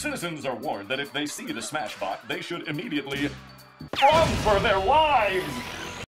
Citizens are warned that if they see the Smashbot, they should immediately run for their lives!